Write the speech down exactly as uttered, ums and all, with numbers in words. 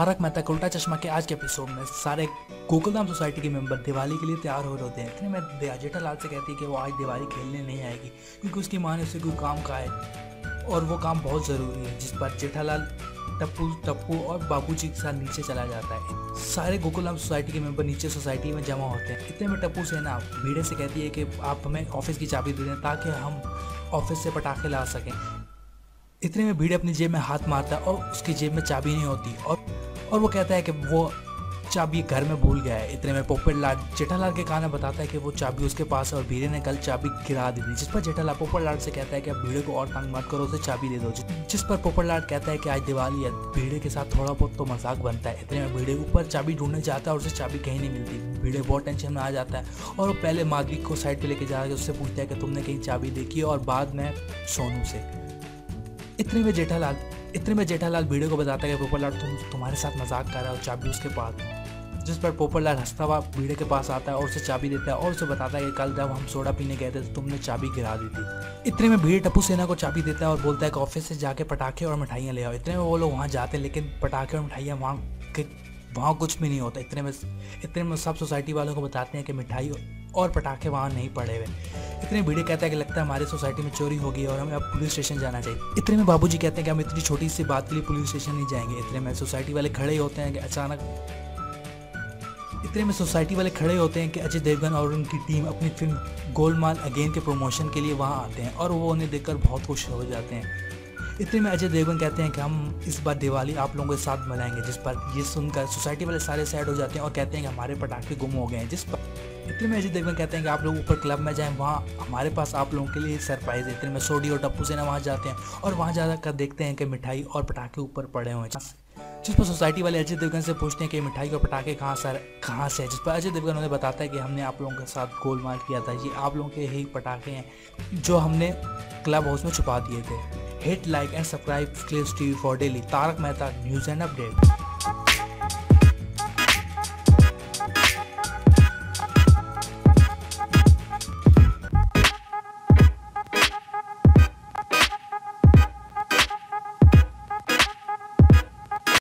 तारक मेहता का उल्टा चश्मा के आज के एपिसोड में सारे गोकुलधाम सोसाइटी के मेंबर दिवाली के लिए तैयार हो रहे होते हैं। इतने में दया जेठालाल से कहती है कि वो आज दिवाली खेलने नहीं आएगी क्योंकि उसकी माँ ने उसे कोई काम कहा है और वो काम बहुत ज़रूरी है, जिस पर जेठालाल टप्पू टप्पू और बाबूजी के साथ नीचे चला जाता है। सारे गोकुलधाम सोसाइटी के मेंबर नीचे सोसाइटी में जमा होते हैं। इतने में टप्पू से ना भीड़े से कहती है कि आप हमें ऑफिस की चाबी दे दें ताकि हम ऑफिस से पटाखे ला सकें। इतने में भीड़े अपनी जेब में हाथ मारता है और उसकी जेब में चाबी नहीं होती और और वो कहता है कि वो चाबी घर में भूल गया है। इतने में पोपटलाल जेठालाल के कान में बताता है कि वो चाबी उसके पास है और भीड़े ने कल चाबी गिरा दी थी, जिस पर जेठालाल पोपटलाल से कहता है कि आप भीड़े को और तंग मत करो, उसे चाबी दे दो, जिस पर पोपटलाल कहता है कि आज दिवाली है, भीड़े के साथ थोड़ा बहुत तो मजाक बनता है। इतने में भीड़े ऊपर चाबी ढूंढने जाता है और उसे चाबी कहीं नहीं मिलती। भीड़े बहुत टेंशन में आ जाता है और वो पहले माधवी को साइड पर लेके जाकर उससे पूछता है कि तुमने कहीं चाबी देखी, और बाद में सोनू से। इतने में जेठालाल इतने में जेठालाल भीड़े को बताता है कि पोपटलाल तुम तुम्हारे साथ मजाक कर रहा है और चाबी उसके पास, जिस पर पोपटलाल हंसता हुआ भीड़े के पास आता है और उसे चाबी देता है और उसे बताता है कि कल जब हम सोडा पीने गए थे तो तुमने चाबी गिरा दी थी। इतने में भीड़ टप्पू सेना को चाबी देता है और बोलता है कि ऑफिस से जाके पटाखे और मिठाइयाँ ले आओ। इतने में वो लोग वहाँ जाते हैं लेकिन पटाखे और मिठाइयाँ वहाँ के वहाँ कुछ भी नहीं होता। इतने में इतने में सब सोसाइटी वालों को बताते हैं कि मिठाई और पटाखे वहाँ नहीं पड़े हुए। इतने भीड़े कहता है कि लगता है हमारे सोसाइटी में चोरी होगी और हमें अब पुलिस स्टेशन जाना चाहिए। इतने में बाबूजी कहते हैं कि हम इतनी छोटी सी बात के लिए पुलिस स्टेशन नहीं जाएंगे। इतने में सोसाइटी वाले खड़े होते हैं कि अचानक इतने में सोसाइटी वाले खड़े होते हैं कि अजय देवगन और उनकी टीम अपनी फिल्म गोलमाल अगेन के प्रमोशन के लिए वहाँ आते हैं और वो उन्हें देखकर बहुत खुश हो जाते हैं। इतने में अजय देवगन कहते हैं कि हम इस बार दिवाली आप लोगों के साथ मनाएंगे, जिस पर ये सुनकर सोसाइटी वाले सारे सैड हो जाते हैं और कहते हैं कि हमारे पटाखे गुम हो गए हैं। जिस पर इतने में अजय देवगन कहते हैं कि आप लोग ऊपर क्लब में जाएं, वहाँ हमारे पास आप लोगों के लिए सरप्राइज़ है। इतने में सोडी और टप्पू सेना वहाँ जाते हैं और वहाँ जाकर देखते हैं कि मिठाई और पटाखे ऊपर पड़े हुए हैं, जिस पर सोसाइटी वाले अजय देवगन से पूछते हैं कि मिठाई और पटाखे कहाँ सर कहाँ से है, जिस पर अजय देवगन उन्हें बताता है कि हमने आप लोगों के साथ गोलमाल किया था, ये आप लोगों के ही पटाखे हैं जो हमने क्लब हाउस में छुपा दिए थे। Hit like and subscribe clips TV for daily Tarak Mehta news and update.